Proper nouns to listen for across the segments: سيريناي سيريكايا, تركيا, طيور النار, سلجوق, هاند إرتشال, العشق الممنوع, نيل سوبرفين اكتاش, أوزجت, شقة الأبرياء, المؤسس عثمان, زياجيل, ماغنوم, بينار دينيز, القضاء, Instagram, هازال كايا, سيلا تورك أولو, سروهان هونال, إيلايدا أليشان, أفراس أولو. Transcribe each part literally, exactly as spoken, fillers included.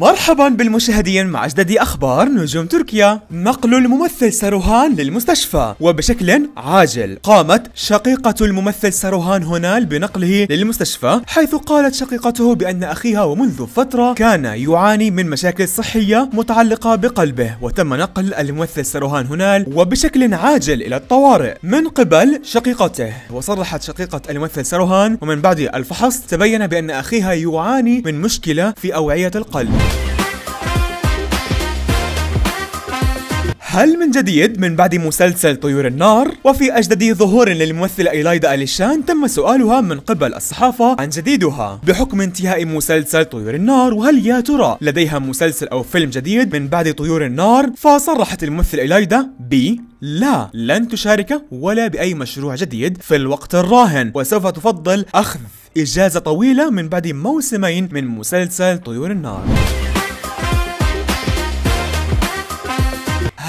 مرحبا بالمشاهدين مع أجدد أخبار نجوم تركيا. نقل الممثل سروهان للمستشفى وبشكل عاجل. قامت شقيقة الممثل سروهان هونال بنقله للمستشفى، حيث قالت شقيقته بأن أخيها ومنذ فترة كان يعاني من مشاكل صحية متعلقة بقلبه، وتم نقل الممثل سروهان هونال وبشكل عاجل إلى الطوارئ من قبل شقيقته. وصرحت شقيقة الممثل سروهان ومن بعد الفحص تبين بأن أخيها يعاني من مشكلة في أوعية القلب. هل من جديد من بعد مسلسل طيور النار؟ وفي أجدد ظهور للممثلة إيلايدا أليشان تم سؤالها من قبل الصحافة عن جديدها بحكم انتهاء مسلسل طيور النار، وهل يا ترى لديها مسلسل أو فيلم جديد من بعد طيور النار؟ فصرحت الممثلة إيلايدا ب لا، لن تشارك ولا بأي مشروع جديد في الوقت الراهن، وسوف تفضل أخذ إجازة طويلة من بعد موسمين من مسلسل طيور النار.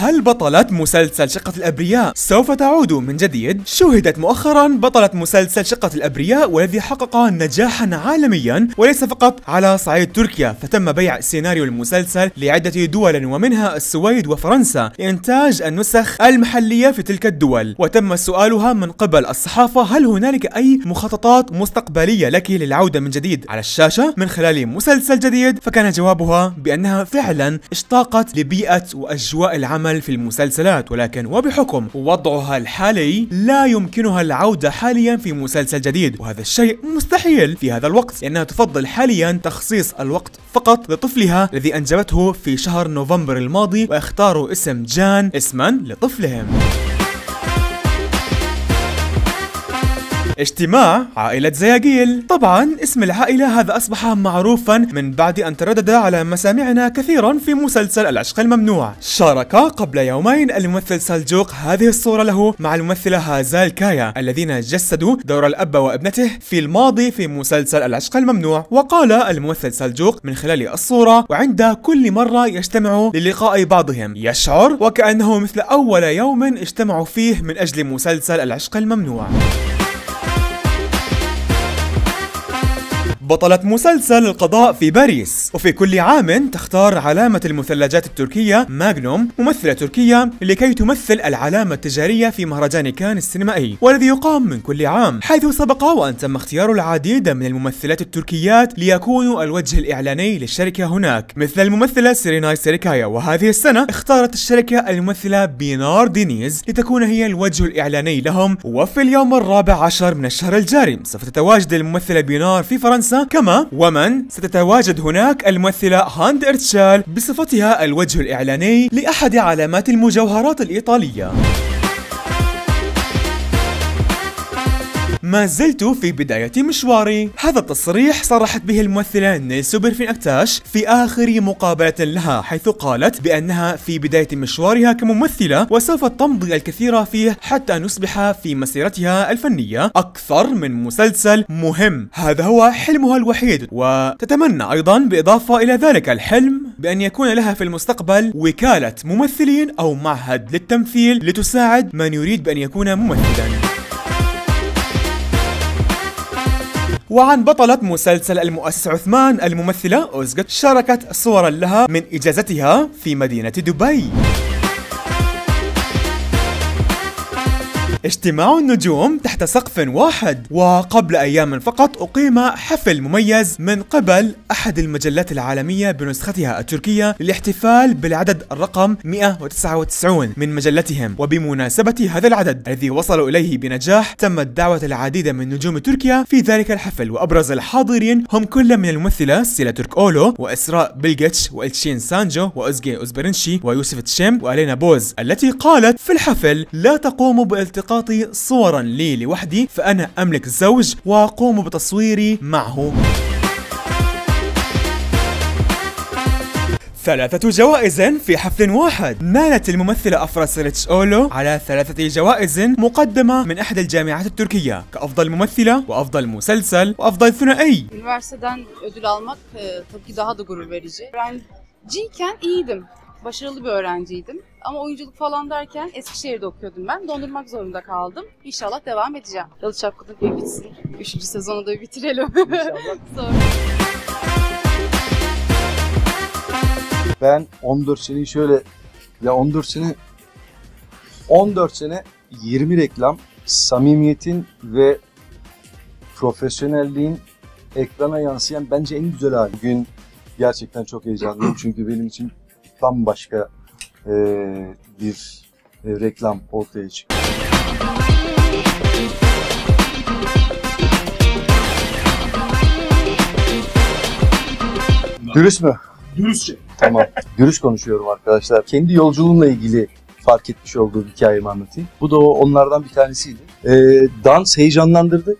هل بطلة مسلسل شقة الأبرياء سوف تعود من جديد؟ شوهدت مؤخرا بطلة مسلسل شقة الأبرياء والذي حقق نجاحا عالميا وليس فقط على صعيد تركيا، فتم بيع سيناريو المسلسل لعدة دول ومنها السويد وفرنسا لإنتاج النسخ المحلية في تلك الدول، وتم سؤالها من قبل الصحافة هل هنالك أي مخططات مستقبلية لك للعودة من جديد على الشاشة من خلال مسلسل جديد؟ فكان جوابها بأنها فعلا اشتاقت لبيئة وأجواء العمل في المسلسلات، ولكن وبحكم وضعها الحالي لا يمكنها العودة حاليا في مسلسل جديد، وهذا الشيء مستحيل في هذا الوقت لأنها تفضل حاليا تخصيص الوقت فقط لطفلها الذي أنجبته في شهر نوفمبر الماضي، واختاروا اسم جان اسما لطفلهم. اجتماع عائلة زياجيل. طبعا اسم العائلة هذا أصبح معروفا من بعد أن تردد على مسامعنا كثيرا في مسلسل العشق الممنوع. شارك قبل يومين الممثل سلجوق هذه الصورة له مع الممثلة هازال كايا الذين جسدوا دور الأب وابنته في الماضي في مسلسل العشق الممنوع، وقال الممثل سلجوق من خلال الصورة وعند كل مرة يجتمع للقاء بعضهم يشعر وكأنه مثل أول يوم اجتمعوا فيه من أجل مسلسل العشق الممنوع. بطلة مسلسل القضاء في باريس. وفي كل عام تختار علامة المثلجات التركية ماغنوم ممثلة تركية لكي تمثل العلامة التجارية في مهرجان كان السينمائي والذي يقام من كل عام، حيث سبق وأن تم اختيار العديد من الممثلات التركيات ليكونوا الوجه الإعلاني للشركة هناك، مثل الممثلة سيريناي سيريكايا. وهذه السنة اختارت الشركة الممثلة بينار دينيز لتكون هي الوجه الإعلاني لهم، وفي اليوم الرابع عشر من الشهر الجاري سوف تتواجد الممثلة بينار في فرنسا، كما ومن ستتواجد هناك الممثلة هاند إرتشال بصفتها الوجه الإعلاني لأحد علامات المجوهرات الإيطالية. ما زلت في بداية مشواري. هذا التصريح صرحت به الممثلة نيل سوبرفين اكتاش في آخر مقابلة لها، حيث قالت بأنها في بداية مشوارها كممثلة وسوف تمضي الكثير فيه حتى نصبح في مسيرتها الفنية أكثر من مسلسل مهم. هذا هو حلمها الوحيد، وتتمنى أيضا بالإضافة إلى ذلك الحلم بأن يكون لها في المستقبل وكالة ممثلين أو معهد للتمثيل لتساعد من يريد بأن يكون ممثلا. وعن بطلة مسلسل المؤسس عثمان الممثلة أوزجت شاركت صورا لها من إجازتها في مدينة دبي. اجتماع النجوم تحت سقف واحد. وقبل أيام فقط أقيم حفل مميز من قبل أحد المجلات العالمية بنسختها التركية للاحتفال بالعدد الرقم مئة وتسعة وتسعين من مجلتهم، وبمناسبة هذا العدد الذي وصلوا إليه بنجاح تمت دعوة العديد من نجوم تركيا في ذلك الحفل، وأبرز الحاضرين هم كل من الممثلة سيلا تورك أولو وإسراء بلجتش وإلتشين سانجو وأوزجي أوزبرنشي ويوسف تشيم وألينا بوز، التي قالت في الحفل لا تقوم بالتقاء صورا لي لوحدي، فأنا أملك زوج وأقوم بتصويري معه. ثلاثة جوائز في حفل واحد. نالت الممثلة أفراس أولو على ثلاثة جوائز مقدمة من إحدى الجامعات التركية كأفضل ممثلة وأفضل مسلسل وأفضل ثنائي. Başarılı bir öğrenciydim ama oyunculuk falan derken Eskişehir'de okuyordum ben. Dondurmak zorunda kaldım. İnşallah devam edeceğim. Yalı Çapkınlık bir bitsin. Üçüncü sezonu da bitirelim. İnşallah. Sonra. ben on dört seneyi şöyle ya on dört sene on dört sene yirmi reklam samimiyetin ve profesyonelliğin ekrana yansıyan bence en güzel hali. Bugün gerçekten çok heyecanlıyım çünkü benim için tam başka e, bir e, reklam ortaya çıktı. Dürüst mü? Dürüstçe. Tamam. Dürüst konuşuyorum arkadaşlar. Kendi yolculuğumla ilgili fark etmiş olduğum hikayemi anlatayım. Bu da o, onlardan bir tanesiydi. E, dans heyecanlandırdı.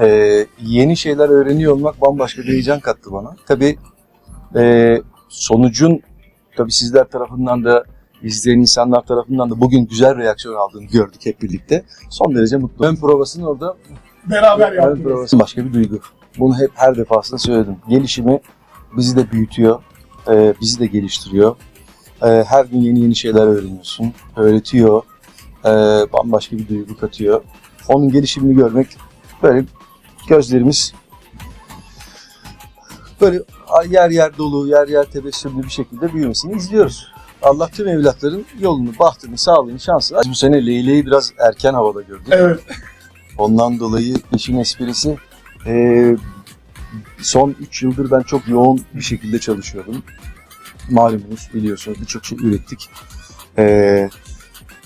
Ee, yeni şeyler öğreniyor olmak bambaşka bir heyecan kattı bana. Tabii e, sonucun tabii sizler tarafından da izleyen insanlar tarafından da bugün güzel reaksiyon aldığını gördük hep birlikte. Son derece mutlu. Ön provasını orada beraber yaptık. Başka bir duygu. Bunu hep her defasında söyledim. Gelişimi bizi de büyütüyor, e, bizi de geliştiriyor. E, her gün yeni yeni şeyler öğreniyorsun, öğretiyor, e, bambaşka bir duygu katıyor. Onun gelişimini görmek böyle. Gözlerimiz böyle yer yer dolu, yer yer tebessümlü bir şekilde büyümesini izliyoruz. Allah tüm evlatların yolunu, bahtını, sağlığını, şansını. Bu sene Leyla'yı biraz erken havada gördük. Evet. Ondan dolayı işin esprisi e, son üç yıldır ben çok yoğun bir şekilde çalışıyordum. Malumunuz, biliyorsunuz birçok şey ürettik. E,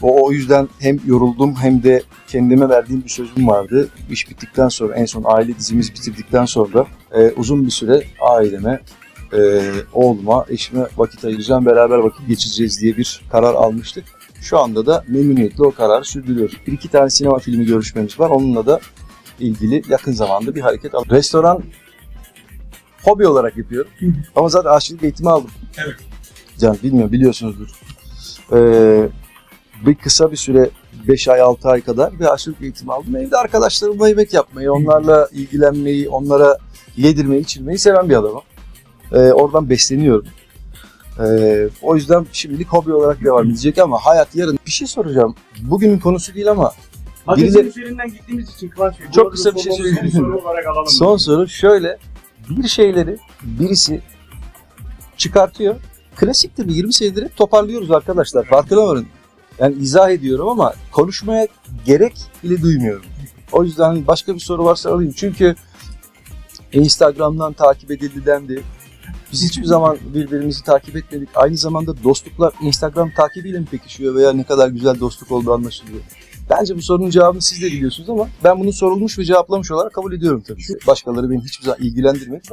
O, o yüzden hem yoruldum hem de kendime verdiğim bir sözüm vardı. İş bittikten sonra, en son aile dizimiz bitirdikten sonra e, uzun bir süre aileme, e, oğluma, eşime vakit ayıracağım, beraber vakit geçireceğiz diye bir karar almıştık. Şu anda da memnuniyetle o kararı sürdürüyoruz. Bir iki tane sinema filmi görüşmemiz var. Onunla da ilgili yakın zamanda bir hareket aldım. Restoran hobi olarak yapıyorum. Ama zaten aşçılık eğitimi aldım. Evet. Can, bilmiyorum, biliyorsunuzdur. Eee... Bir kısa bir süre, beş ay altı ay kadar bir aşçılık eğitimi aldım. Evde arkadaşlarımla yemek yapmayı, onlarla ilgilenmeyi, onlara yedirmeyi, içirmeyi seven bir adamım. Ee, oradan besleniyorum. Ee, o yüzden şimdilik hobi olarak devam edecek ama hayat yarın. Bir şey soracağım. Bugünün konusu değil ama... Birileri... üzerinden gittiğimiz için Kıvanç Bey. Çok kısa bir şey söyleyeyim. Son soru olarak alalım. Son soru şöyle. Bir şeyleri birisi çıkartıyor. Klasiktir. yirmi senedir hep toparlıyoruz arkadaşlar. Farkına varın. Yani izah ediyorum ama konuşmaya gerek bile duymuyorum. O yüzden başka bir soru varsa alayım. Çünkü Instagram'dan takip edildi dendi. Biz hiçbir zaman birbirimizi takip etmedik. Aynı zamanda dostluklar Instagram takibiyle mi pekişiyor veya ne kadar güzel dostluk olduğu anlaşılıyor. Bence bu sorunun cevabını siz de biliyorsunuz ama ben bunu sorulmuş ve cevaplamış olarak kabul ediyorum tabii. Başkaları beni hiçbir zaman ilgilendirmedi.